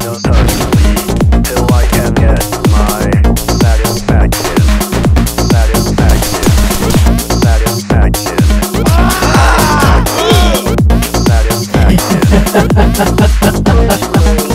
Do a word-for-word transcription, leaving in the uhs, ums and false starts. those hurts till I can get my satisfaction. Satisfaction. Satisfaction. Satisfaction. Satisfaction.